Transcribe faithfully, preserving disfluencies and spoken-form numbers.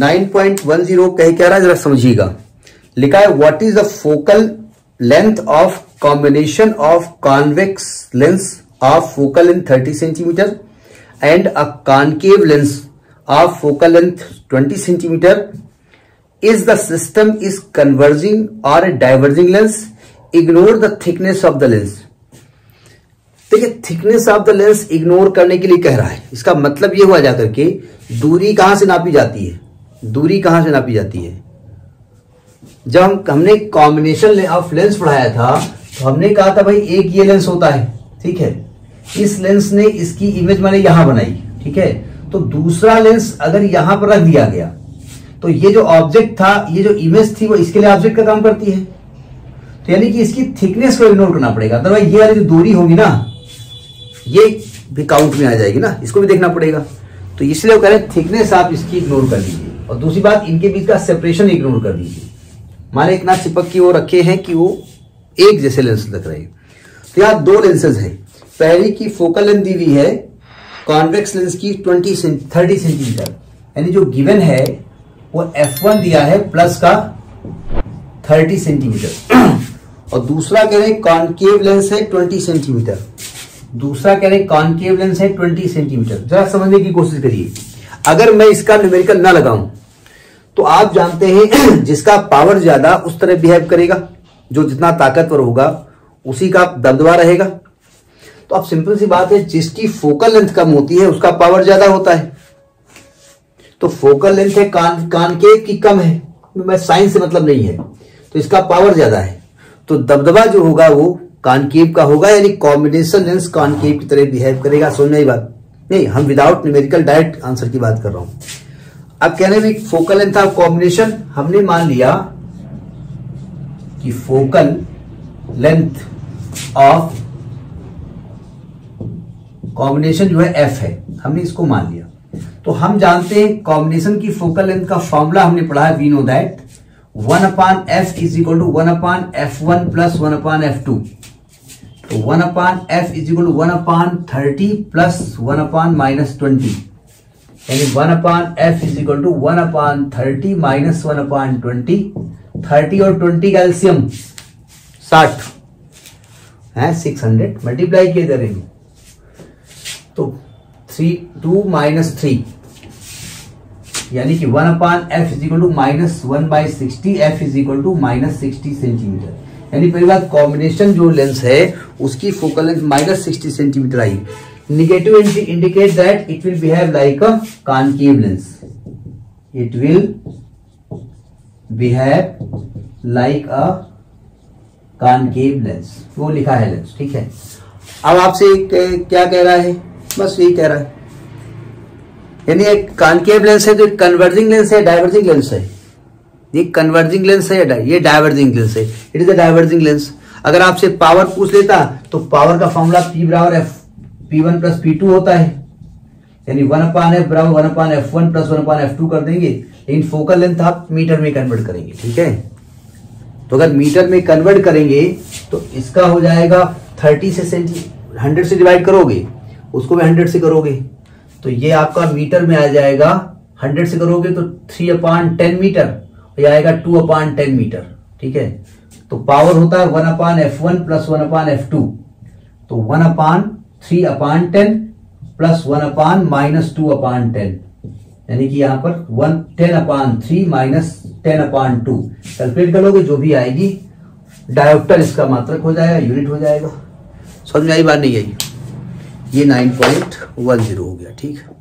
Nine point one zero कह क्या रहा है जरा समझिएगा। लिखा है what is the focal length of combination of convex lens of focal length thirty centimetre and a concave lens of focal length twenty centimetre is the system is converging और diverging lens, ignore the thickness of the lens. देखिए thickness of the lens ignore करने के लिए कह रहा है, इसका मतलब यह हुआ जाकर के दूरी कहां से नापी जाती है, दूरी कहां से नापी जाती है। जब हम हमने कॉम्बिनेशन ऑफ लेंस पढ़ाया था तो हमने कहा था भाई एक ये लेंस होता है, ठीक है, इस लेंस ने इसकी इमेज मैंने यहां बनाई, ठीक है, तो दूसरा लेंस अगर यहां पर रख दिया गया तो ये जो ऑब्जेक्ट था, ये जो इमेज थी, वो इसके लिए ऑब्जेक्ट का काम करती है, तो यानी कि इसकी थिकनेस को इग्नोर करना पड़ेगा। तो भाई ये वाली जो दूरी होगी ना ये भी काउंट में आ जाएगी ना, इसको भी देखना पड़ेगा, तो इसलिए वो कह रहे हैं थिकनेस आप इसकी इग्नोर कर दीजिए। और दूसरी बात इनके बीच का सेपरेशन इग्नोर कर दीजिए। माने एक ना चिपक की वो रखे हैं कि वो एक जैसे लेंस लग रहे हैं। तो यहाँ दो लेंसेज हैं, पहली की फोकल लेंथ दी हुई है कॉन्वेक्स लेंस की ट्वेंटी थर्टी सेंटीमीटर, यानी जो गिवन है वो एफ वन दिया है प्लस का थर्टी सेंटीमीटर, और दूसरा कह रहे हैं कॉन्केव लेंस है ट्वेंटी सेंटीमीटर, दूसरा कह रहे हैं कॉन्केव लेंस है ट्वेंटी सेंटीमीटर। जरा समझने की कोशिश करिए, अगर मैं इसका न्यूमेरिकल ना लगाऊं तो आप जानते हैं जिसका पावर ज्यादा उस तरह बिहेव करेगा, जो जितना ताकतवर होगा उसी का दबदबा रहेगा। तो अब सिंपल सी बात है, जिसकी फोकल लेंथ कम होती है उसका पावर ज्यादा होता है, तो फोकल लेंथ है कान कानकेव की कम है, मैं साइंस से मतलब नहीं है, तो इसका पावर ज्यादा है, तो दबदबा जो होगा वो कॉन्केव का होगा, यानी कॉम्बिनेशन लेंस कॉन्केव की तरह बिहेव करेगा। समझ आई बात? नहीं, हम विदाउट न्यूमेरिकल डायरेक्ट आंसर की बात कर रहा हूं। अब कहने में फोकल लेंथ ऑफ कॉम्बिनेशन, हमने मान लिया कि फोकल लेंथ ऑफ कॉम्बिनेशन जो है एफ है, हमने इसको मान लिया। तो हम जानते हैं कॉम्बिनेशन की फोकल लेंथ का फॉर्मूला हमने पढ़ा है, we know that one upon F is equal to one upon F one plus one upon F two, तो one upon F is equal to one upon thirty plus one upon minus twenty, यानी one upon F is equal to one upon thirty minus one upon twenty, thirty और twenty का LCM साठ है, six hundred multiply किए जा रहे हैं तो थ्री टू माइनस थ्री, यानी कि one upon F is equal to minus one by sixty, F is equal to minus sixty centimetre. यानी पहली बात कॉम्बिनेशन जो लेंस है उसकी focal length minus sixty centimetre आई। Negative indicate that it will behave like a concave lens, it will behave like a concave lens, वो लिखा है लेंस, ठीक है। अब आपसे क्या कह रहा है, बस यही कह रहा है, यानी एक कॉन्केव लेंस है तो एक कन्वर्जिंग लेंस है, डाइवर्जिंग लेंस है, ये कन्वर्जिंग लेंस है, ये डाइवर्जिंग लेंस है, it is a diverging lens. अगर आपसे पावर पूछ लेता तो पावर का फॉर्मूला पी बराबर F P one plus P two होता है, यानी वन अपॉन एफ बराबर one upon F one plus one upon F two कर देंगे, लेकिन फोकल लेंथ आप मीटर में कन्वर्ट करेंगे, ठीक है, तो अगर मीटर में कन्वर्ट करेंगे तो इसका हो जाएगा थर्टी से सेंटी हंड्रेड से डिवाइड करोगे, उसको भी हंड्रेड से करोगे तो ये आपका मीटर में आ जाएगा, हंड्रेड से करोगे तो थ्री अपॉन टेन मीटर, ये आएगा टू अपॉन टेन मीटर, ठीक है। तो पावर होता है one upon F one plus one upon F two, तो one upon three upon ten plus one upon minus two upon ten, यानी कि यहां पर one ten upon three minus ten upon two, calculate करोगे जो भी आएगी, डायोप्टर इसका मात्रक हो जाएगा, यूनिट हो जाएगा। समझ में आई बात नहीं आई? ये नाइन पॉइंट वन जीरो हो गया, ठीक है।